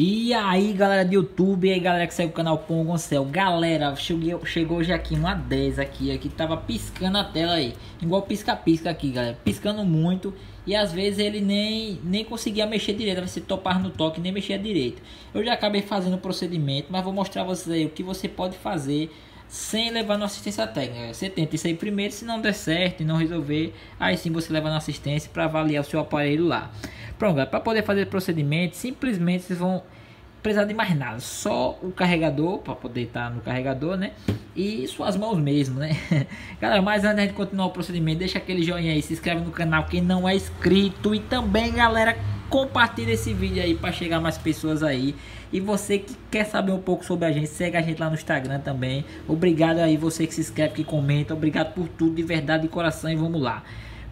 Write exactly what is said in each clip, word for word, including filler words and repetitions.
E aí, galera do YouTube, e aí, galera que segue o canal Pão Goncel. Galera, cheguei, chegou hoje aqui uma dez aqui, aqui tava piscando a tela aí. Igual pisca-pisca aqui, galera. Piscando muito. E às vezes ele nem, nem conseguia mexer direito. Você topar no toque, nem mexia direito. Eu já acabei fazendo o procedimento, mas vou mostrar a vocês aí o que você pode fazer sem levar na assistência técnica. Você tenta isso aí primeiro, se não der certo e não resolver, aí sim você leva na assistência para avaliar o seu aparelho lá. Pronto, galera, para poder fazer o procedimento, simplesmente vocês vão precisar de mais nada, só o carregador, para poder estar no carregador, né? E suas mãos mesmo, né? Galera, mas antes de continuar o procedimento, deixa aquele joinha aí, se inscreve no canal quem não é inscrito e também, galera, compartilha esse vídeo aí para chegar mais pessoas aí. E você que quer saber um pouco sobre a gente, segue a gente lá no Instagram também. Obrigado aí você que se inscreve, que comenta, obrigado por tudo, de verdade, de coração, e vamos lá.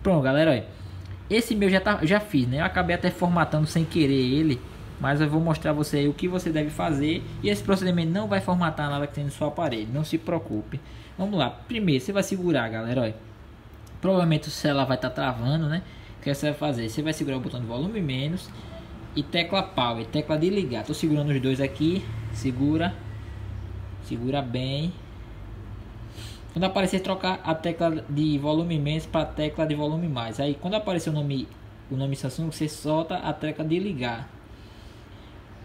Pronto, galera, olha. Esse meu já, tá, já fiz, né? Eu acabei até formatando sem querer ele, mas eu vou mostrar você aí o que você deve fazer. E esse procedimento não vai formatar nada que tem no seu aparelho, não se preocupe. Vamos lá, primeiro você vai segurar, galera, olha. Provavelmente o celular vai estar tá travando, né? O que você vai fazer? Você vai segurar o botão de volume menos e tecla power, tecla de ligar. Tô segurando os dois aqui, segura, segura bem. Quando aparecer, trocar a tecla de volume menos para a tecla de volume mais. Aí quando aparecer o nome, o nome Samsung, você solta a tecla de ligar.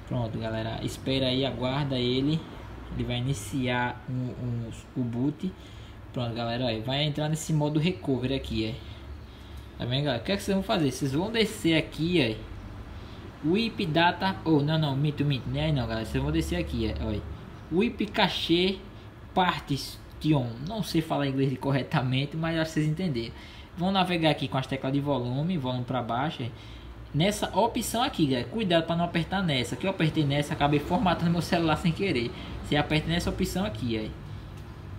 Pronto, galera, espera aí, aguarda ele, ele vai iniciar um, um, o boot. Pronto, galera, aí vai entrar nesse modo recovery aqui, é. Tá vendo, galera? O que é que vocês vão fazer? Vocês vão descer aqui, ó. Whip data, ou oh, não, não, minto, minto, né? Aí não, galera, vocês vão descer aqui, ó. Whip cache partes. Não sei falar inglês corretamente, mas acho que vocês entenderam. Vão navegar aqui com as teclas de volume, volume para baixo. Nessa opção aqui, galera, cuidado para não apertar nessa. Que eu apertei nessa, acabei formatando meu celular sem querer. Você aperta nessa opção aqui, aí.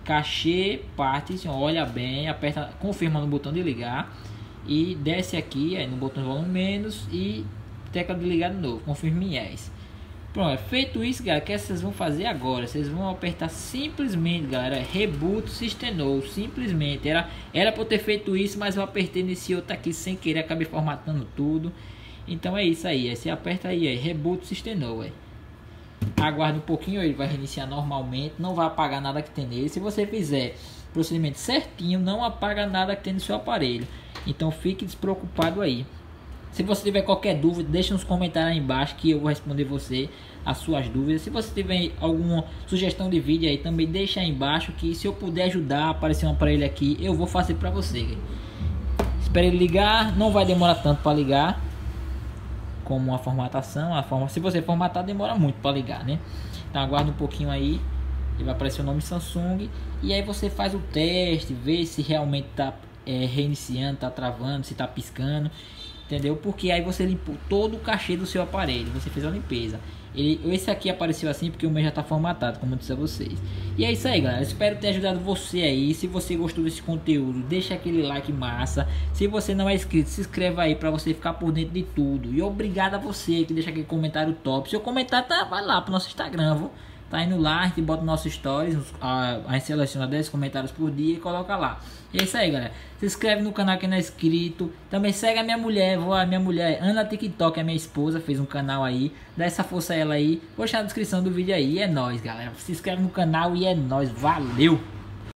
Cachê, partes, olha bem, aperta, confirma no botão de ligar e desce aqui, aí no botão de volume menos e tecla de ligar de novo, confirma em yes. Pronto, feito isso, galera, o que vocês vão fazer agora? Vocês vão apertar simplesmente, galera, reboot system no, simplesmente. Era, era pra eu ter feito isso, mas eu apertei nesse outro aqui sem querer, acabei formatando tudo. Então é isso aí, aí você aperta aí, aí reboot system no, aí. Aguarda um pouquinho, ele vai reiniciar normalmente, não vai apagar nada que tem nele. Se você fizer o procedimento certinho, não apaga nada que tem no seu aparelho. Então fique despreocupado aí. Se você tiver qualquer dúvida, deixa nos comentários aí embaixo que eu vou responder você as suas dúvidas. Se você tiver alguma sugestão de vídeo aí, também deixa aí embaixo que se eu puder ajudar a aparecer um aparelho aqui, eu vou fazer pra você. Espera ele ligar, não vai demorar tanto para ligar como uma formatação. A forma, se você formatar, demora muito para ligar, né? Então aguarda um pouquinho aí, ele vai aparecer o nome Samsung e aí você faz o teste, vê se realmente tá é, reiniciando, tá travando, se tá piscando. Entendeu? Porque aí você limpou todo o cachê do seu aparelho, você fez a limpeza. Ele, esse aqui apareceu assim porque o meu já está formatado, como eu disse a vocês. E é isso aí, galera, espero ter ajudado você aí. Se você gostou desse conteúdo, deixa aquele like massa. Se você não é inscrito, se inscreva aí para você ficar por dentro de tudo. E obrigado a você que deixa aquele comentário top. Se eu comentar, tá, vai lá pro nosso Instagram, vou. Tá indo lá, que bota nossos stories, a, a gente seleciona dez comentários por dia e coloca lá. E é isso aí, galera. Se inscreve no canal que não é inscrito. Também segue a minha mulher, vou, a minha mulher, Ana TikTok, é minha esposa, fez um canal aí. Dá essa força a ela aí. Vou deixar na descrição do vídeo aí. E é nóis, galera. Se inscreve no canal e é nóis. Valeu!